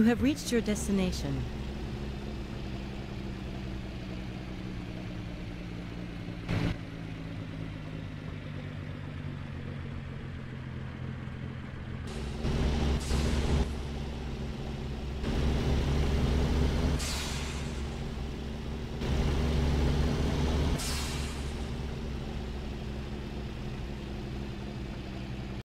You have reached your destination.